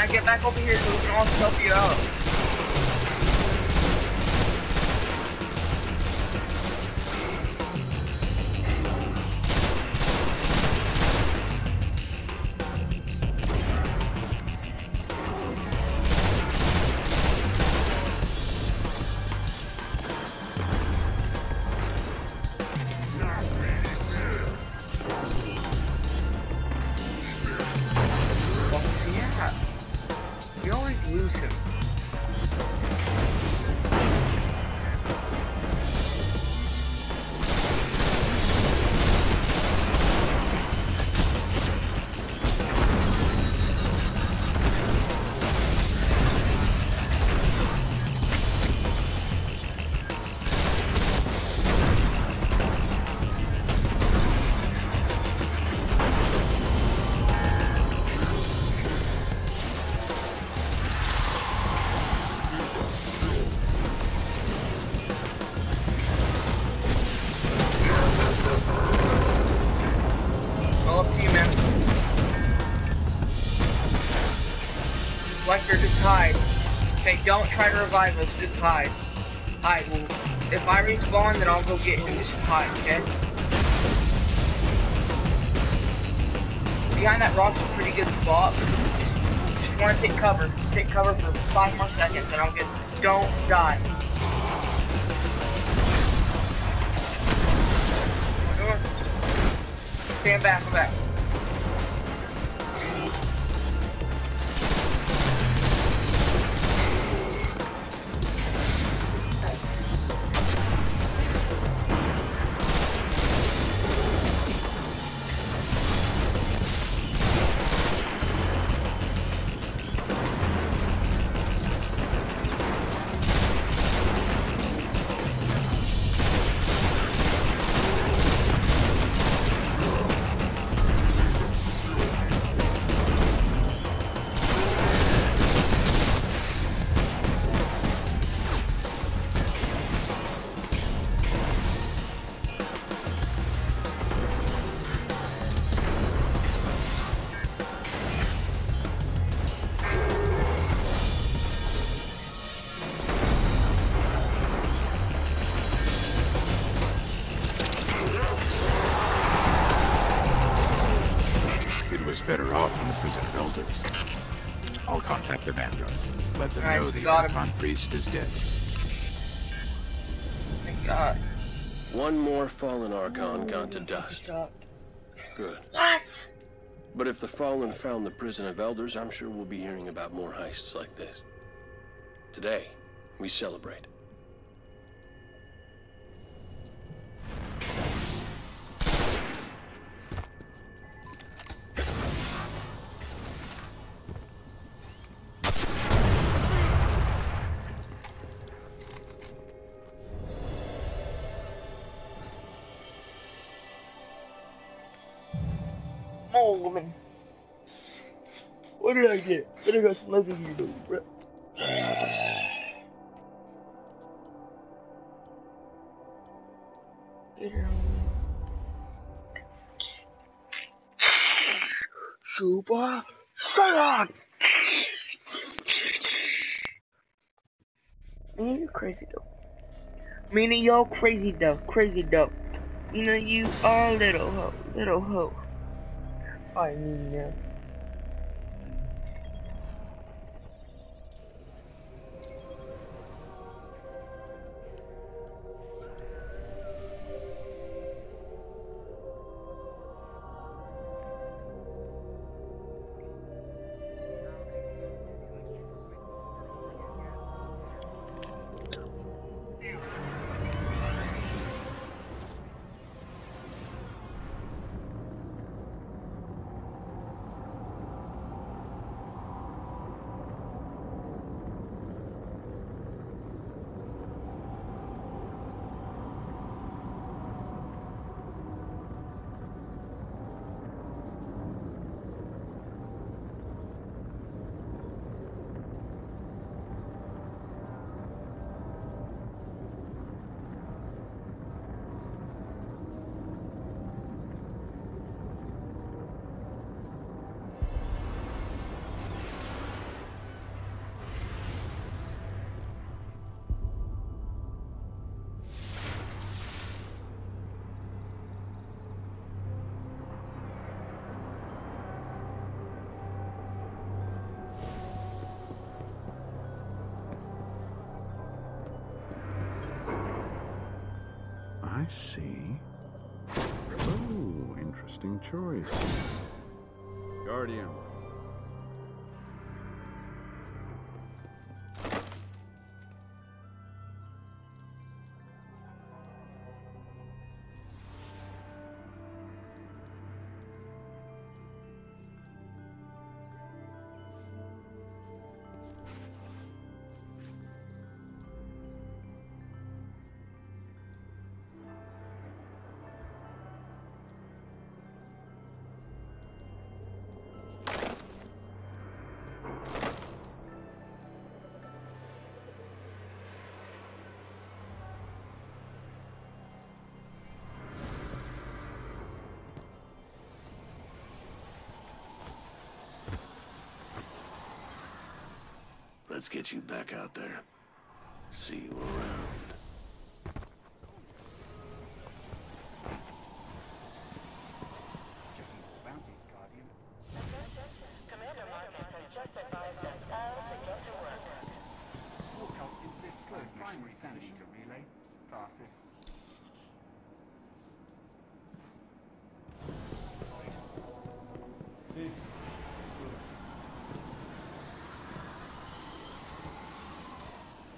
Now get back over here so we can all help you out. Hide. Okay, don't try to revive us, just hide. Hide. Well, if I respawn, then I'll go get him. Just hide, okay? Behind that rock's a pretty good spot. Just wanna take cover. Just take cover for 5 more seconds and I'll get... Don't die. Stand back, come back. Better off in the prison of elders. I'll contact the vanguard. Let them know the Archon priest is dead. Thank God. One more fallen Archon gone to dust. Good. What? But if the Fallen found the prison of elders, I'm sure we'll be hearing about more heists like this. Today, we celebrate. Woman. What did I get? What did I got some leather here to do, bro? Super Saiyan! Man, you're crazy though. Meaning y'all crazy though, crazy though. You know you are little ho, little ho. I mean, yeah. see. Ooh, interesting choice. Guardian. Let's get you back out there. See you around.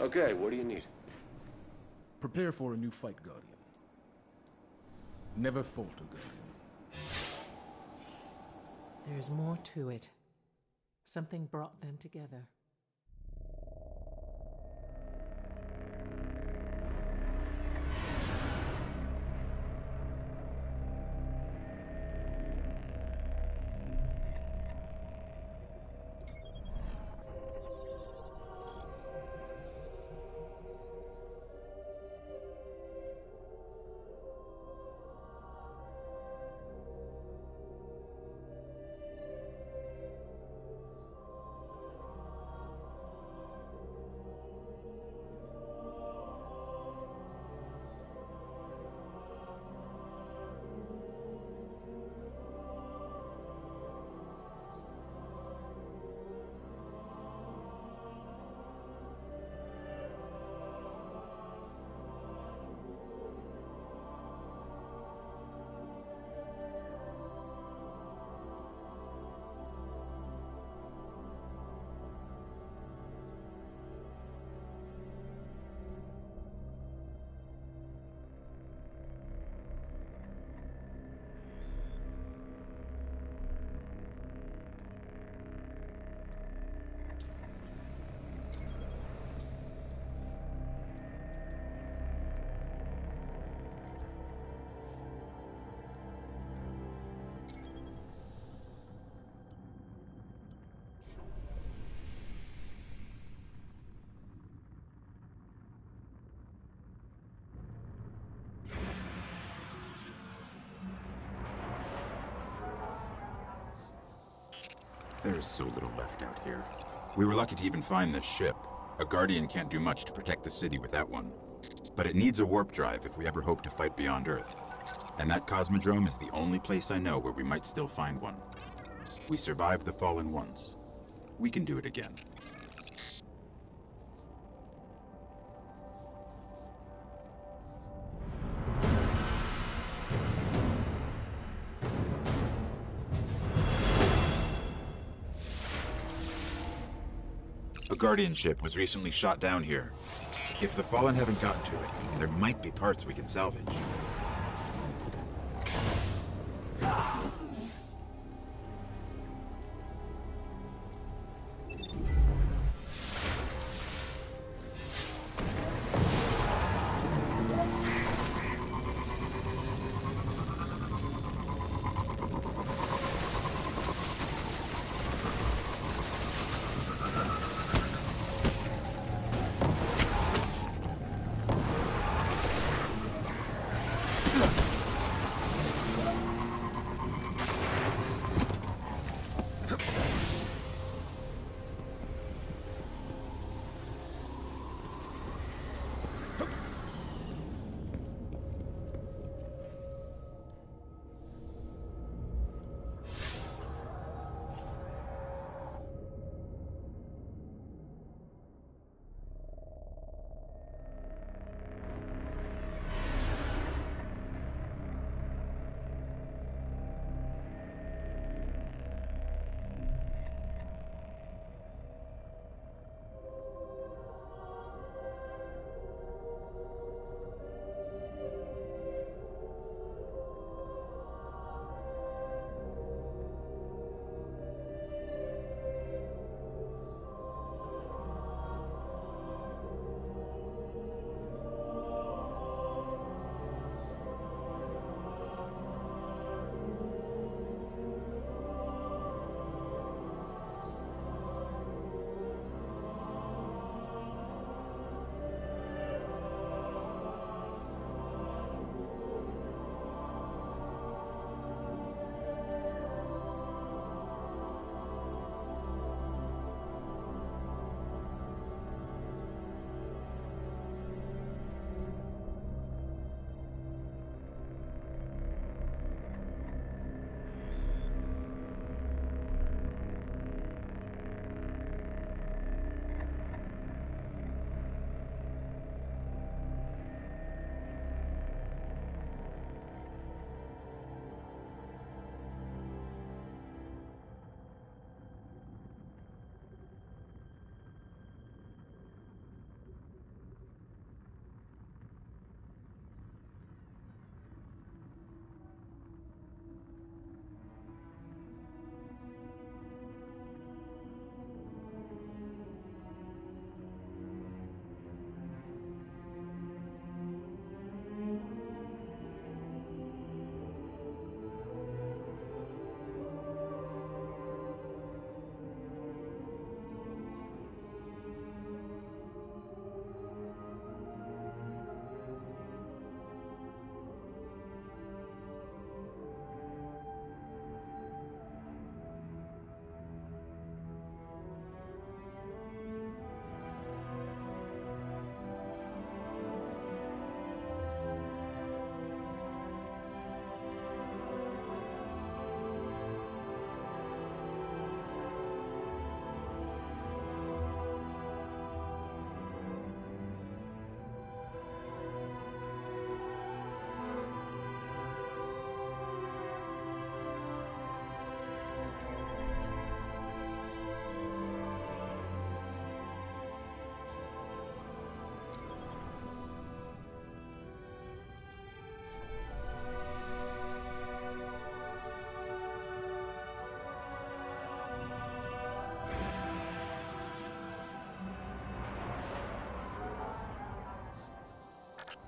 Okay, what do you need? Prepare for a new fight, Guardian. Never falter, Guardian. There's more to it. Something brought them together. There's so little left out here. We were lucky to even find this ship. A Guardian can't do much to protect the city without one. But it needs a warp drive if we ever hope to fight beyond Earth. And that Cosmodrome is the only place I know where we might still find one. We survived the Fallen once. We can do it again. Guardian ship was recently shot down here. If the Fallen haven't gotten to it, there might be parts we can salvage.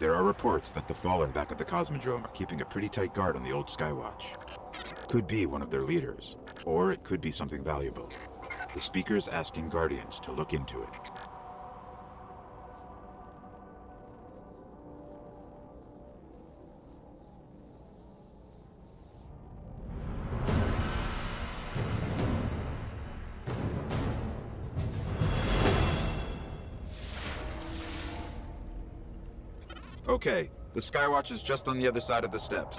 There are reports that the Fallen back at the Cosmodrome are keeping a pretty tight guard on the old Skywatch. Could be one of their leaders, or it could be something valuable. The speaker's asking Guardians to look into it. Okay, the Skywatch is just on the other side of the steps.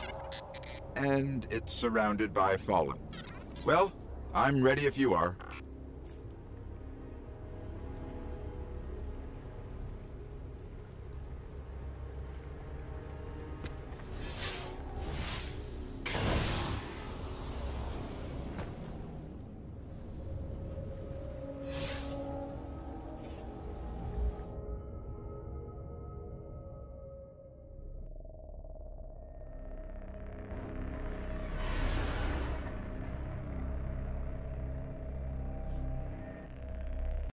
And it's surrounded by Fallen. Well, I'm ready if you are.